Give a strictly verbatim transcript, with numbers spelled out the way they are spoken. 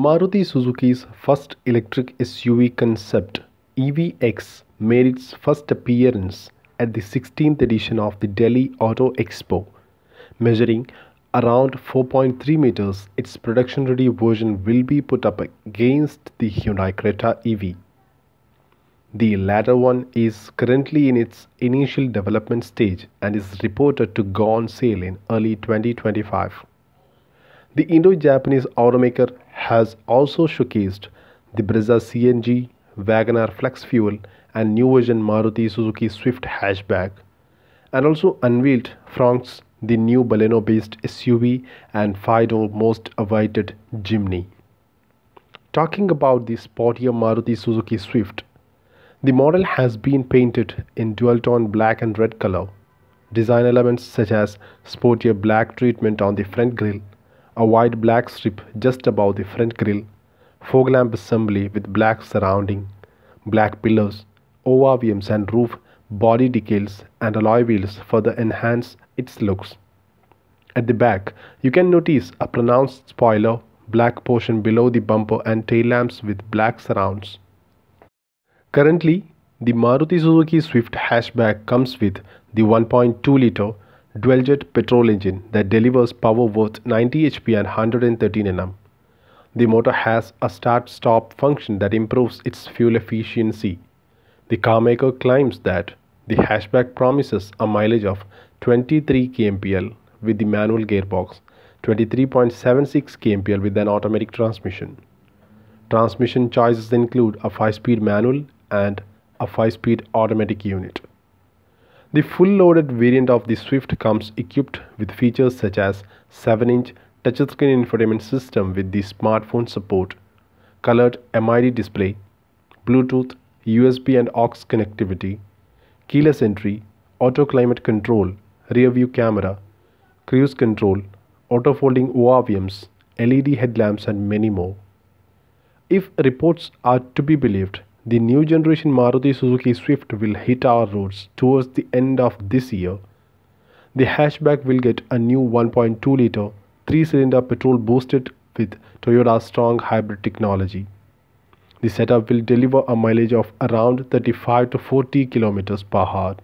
Maruti Suzuki's first electric S U V concept, E V X, made its first appearance at the sixteenth edition of the Delhi Auto Expo. Measuring around four point three meters, its production-ready version will be put up against the Hyundai Creta E V. The latter one is currently in its initial development stage and is reported to go on sale in early twenty twenty-five. The Indo-Japanese automaker has also showcased the Brezza C N G, WagonR Flex Fuel and new version Maruti Suzuki Swift hatchback, and also unveiled Fronx, the new Baleno based S U V, and Fido, most awaited Jimny. Talking about the sportier Maruti Suzuki Swift, the model has been painted in dual-tone black and red color. Design elements such as sportier black treatment on the front grille, a wide black strip just above the front grille, fog lamp assembly with black surrounding, black pillars, O R V Ms and roof body decals and alloy wheels further enhance its looks. At the back, you can notice a pronounced spoiler, black portion below the bumper and tail lamps with black surrounds. Currently, the Maruti Suzuki Swift hatchback comes with the one point two litre dual-jet petrol engine that delivers power worth ninety H P and one hundred thirteen N M. The motor has a start-stop function that improves its fuel efficiency. The carmaker claims that the hatchback promises a mileage of twenty-three kilometers per hour with the manual gearbox, twenty-three point seven six kilometers per hour with an automatic transmission. Transmission choices include a five-speed manual and a five-speed automatic unit. The full-loaded variant of the Swift comes equipped with features such as seven inch touchscreen infotainment system with the smartphone support, colored M I D display, Bluetooth, U S B and aux connectivity, keyless entry, auto climate control, rear view camera, cruise control, auto folding O R V Ms, L E D headlamps and many more. If reports are to be believed, the new generation Maruti Suzuki Swift will hit our roads towards the end of this year. The hatchback will get a new one point two litre three-cylinder petrol boosted with Toyota's strong hybrid technology. The setup will deliver a mileage of around thirty-five to forty kilometers per hour.